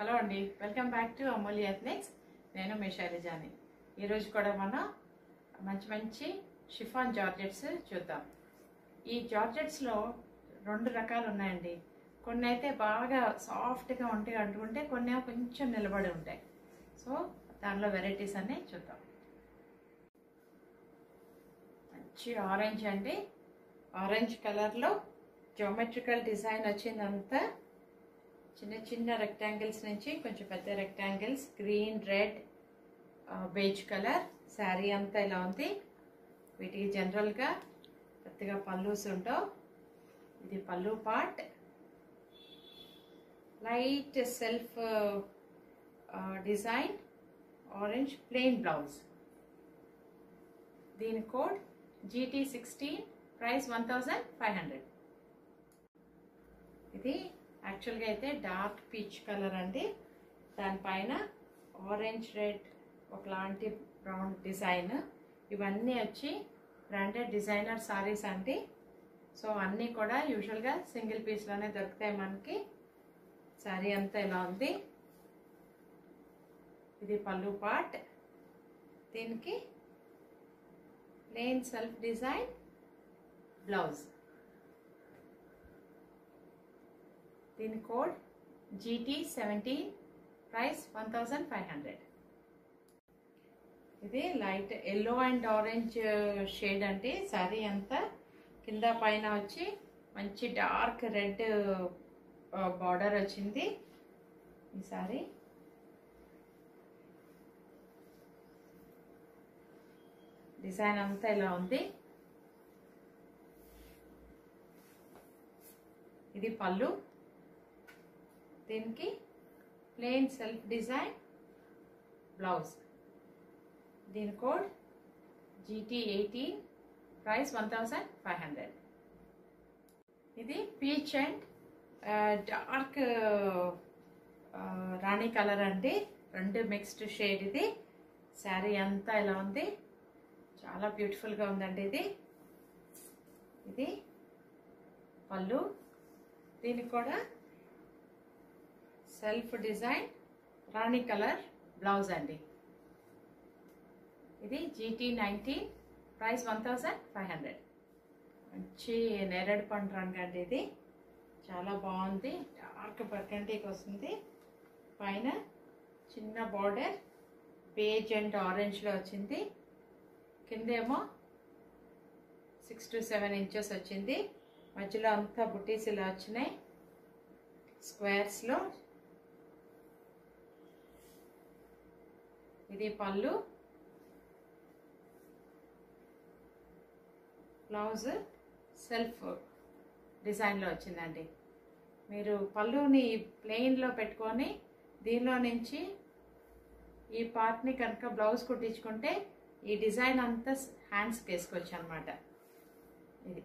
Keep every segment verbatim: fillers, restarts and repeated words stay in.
Hello अंडी welcome back to Amulya ethnics नैन मे शैलजानी मन मंच मंची शिफॉन जॉर्जेट्स चूद्दाम। जॉर्जेट्स रेंडु रकालु उन्नायंडी। कोन्नि अयिते बागा साफ्ट गा उंटायि अंटुंटे कोन्नि कोंచెం निलबडि उंटायि। सो दानिलो वेरैटीस अन्नी चूद्दाम। मंची ऑरेंज अंडी, ऑरेंज कलर लो ज्योमेट्रिकल डिजाइन वच्चिंदंता చిన్న చిన్న రెక్టాంగిల్స్ నుంచి కొంచెం పెద్ద rectangles green red beige colour sari అంతా ఇలా ఉంది। వీటికి జనరల్ గా పెద్దగా పల్లూస్ ఉంటాయి। ఇది pallu part light self design orange plain blouse. దీని code G T sixteen price one thousand five hundred. ఇది యాక్చువల్ గా అయితే డార్క్ పీచ్ కలర్ అండి। దాని పైన ఆరెంజ్ రెడ్ ఒకలాంటి బ్రౌన్ డిజైన్ ఇవన్నీ వచ్చి బ్రాండెడ్ డిజైనర్ సారీస్ అండి। సో అన్నీ కూడా యూజువల్ గా సింగిల్ పీస్ లోనే దొరుకుతాయి మనకి। సారీ అంతా ఇలా ఉంది। ఇది పల్లు పార్ట్, దీనికి ప్లెయిన్ సెల్ఫ్ డిజైన్ బ్లౌజ్। దీని code G T seventeen price one thousand five hundred. ఇది light yellow and orange shade అంటే సారీ అంతా కింద పైన వచ్చి మంచి డార్క్ రెడ్ బార్డర్ వచ్చింది ఈ సారీ। డిజైన్ అంతా ఇలా ఉంది। ఇది పల్లు, దీనికి ప్లెయిన్ సెల్ఫ్ డిజైన్ బ్లౌజ్। దీని code G T eighteen price one thousand five hundred. ఇది peach and dark rani colour అండి, రెండు మిక్స్డ్ షేడ్। ఇది శారీ అంతా ఇలా ఉంది, చాలా బ్యూటిఫుల్ గా ఉందండి। ఇది ఇది పళ్ళు, దీనికి కూడా self design rani colour blouse अंडी। इदी G T nineteen price one thousand five hundred. अच्छी नेरेड पंड रंग अंडी। इदी चाला बागुंदी, डार्क बर्गंडी वस्तुंदी। पैन चिन्न बॉर्डर बेज अंड ऑरेंज लो वच्चिंदी। किंदेमो सिक्स टू सेवन इंचेस वच्चिंदी। मध्यलो अंता बुटीस इला वच्चाई स्क्वायर्स लो। ఇది పల్లు, బ్లౌజ్ సెల్ఫ్ డిజైన్లో వచ్చిందండి। మీరు పల్లుని ప్లెయిన్లో పెట్టుకొని దీనిలో నుంచి ఈ పార్ట్ని కనుక బ్లౌజ్ కుట్టించుకుంటే ఈ డిజైన్ అంతా హ్యాండ్స్కి వేసుకోవచ్చు అనమాట। ఇది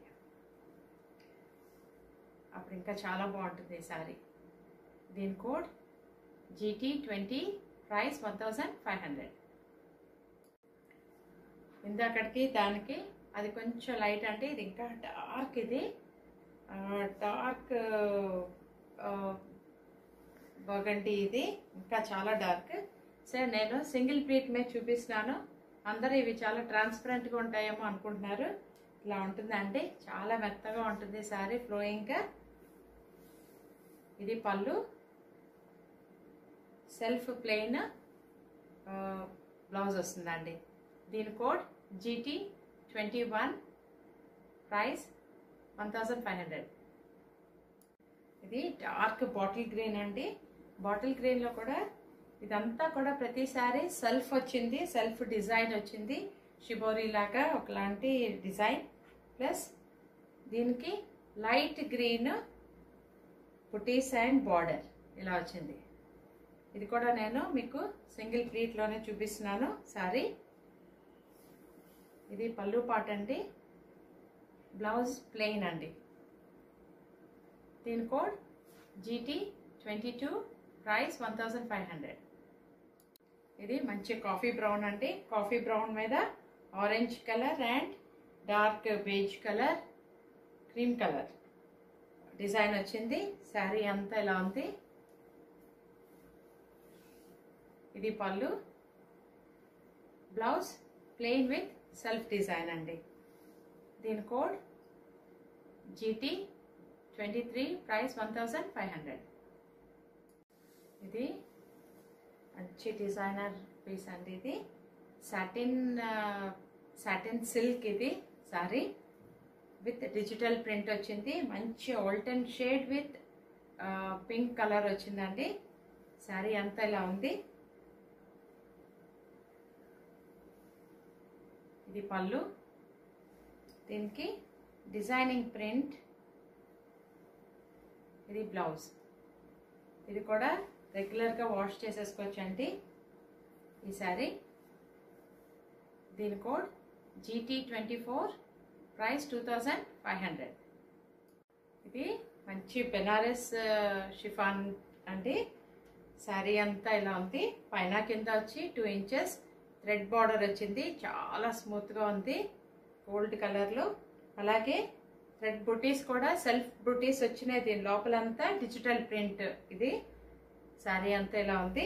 అప్పుడు ఇంకా చాలా బాగుంటుంది ఈ సారీ। దీని code G T twenty price one thousand five hundred. ఇందాకటికి దానికి అది కొంచెం లైట్ అంటే ఇది ఇంకా డార్క్। ఇది డార్క్ బర్గండి, ఇది ఇంకా చాలా డార్క్। సరే నేను సింగిల్ ప్లీట్ మీద చూపిస్తున్నాను, అందరూ ఇవి చాలా ట్రాన్స్పరెంట్గా ఉంటాయేమో అనుకుంటున్నారు, ఇలా ఉంటుందండి। చాలా మెత్తగా ఉంటుంది సారీ, ఫ్లోయింగ్గా। ఇది పళ్ళు, సెల్ఫ్ ప్లెయిన్ బ్లౌజ్ వస్తుందండి। దీని code G T twenty one price one thousand five hundred. ఇది డార్క్ బాటిల్ గ్రీన్ అండి। బాటిల్ గ్రీన్లో కూడా ఇదంతా కూడా ప్రతిసారి సెల్ఫ్ వచ్చింది, సెల్ఫ్ డిజైన్ వచ్చింది, షిబోరీ లాగా ఒకలాంటి డిజైన్ ప్లస్ దీనికి light green buttis and border ఇలా వచ్చింది। ఇది కూడా నేను మీకు సింగిల్ ప్లీట్ లోనే చూపిస్తున్నాను సారీ। ఇది పల్లు పార్ట్ అండి, బ్లౌజ్ ప్లెయిన్ అండి। దీని code G T twenty two price one thousand five hundred. ఇది మంచి కాఫీ బ్రౌన్ అండి। కాఫీ బ్రౌన్ మీద orange colour and dark beige colour cream colour design వచ్చింది। సారీ అంతా ఇలా ఉంది। ఇది pallu blouse plain with self design అండి. దీని code GT twenty three, price one thousand five hundred. ఇది మంచి డిజైనర్ పీస్ అండి. ఇది సాటిన్ సాటిన్ సిల్క్ ఇది సారీ విత్ డిజిటల్ ప్రింట్ వచ్చింది. మంచి alternate shade with pink colour వచ్చిందండి. శారీ అంతా ఇలా ఉంది. ఇది పళ్ళు, దీనికి డిజైనింగ్ ప్రింట్. ఇది బ్లౌజ్, ఇది కూడా రెగ్యులర్గా వాష్ చేసేసుకోవచ్చండి ఈ శారీ. దీని code GT twenty four, price two thousand five hundred. ఇది మంచి బెనారస్ షిఫాన్ అండి. శారీ అంతా ఇలా ఉంది. పైన కింద వచ్చి టూ ఇంచెస్ థ్రెడ్ బార్డర్ వచ్చింది. చాలా స్మూత్గా ఉంది, గోల్డ్ కలర్లో. అలాగే థ్రెడ్ బుటీస్ కూడా సెల్ఫ్ బుటీస్ వచ్చినాయి. దీని లోపలంతా డిజిటల్ ప్రింట్. ఇది శారీ అంతా ఇలా ఉంది.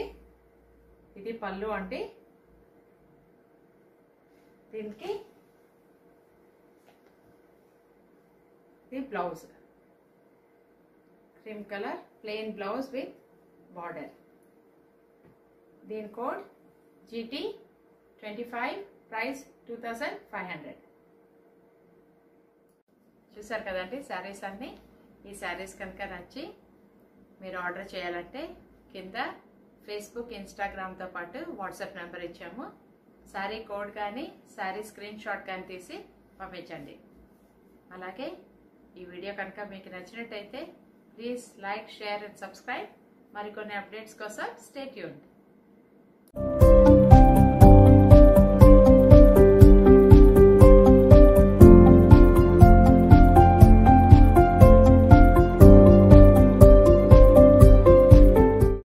ఇది పళ్ళు అండి. దీనికి ఇది blouse, cream colour plain blouse with border. దీని code GT twenty five, price two thousand five hundred. చూసారు కదండి శారీస్ అన్నీ. ఈ శారీస్ కనుక నచ్చి మీరు ఆర్డర్ చేయాలంటే కింద ఫేస్బుక్, ఇన్స్టాగ్రామ్తో పాటు వాట్సాప్ నెంబర్ ఇచ్చాము. శారీ కోడ్ కానీ శారీ స్క్రీన్ షాట్ కానీ తీసి పంపించండి. అలాగే ఈ వీడియో కనుక మీకు నచ్చినట్టయితే please like, share and subscribe. మరికొన్ని అప్డేట్స్ కోసం స్టే ట్యూన్డ్.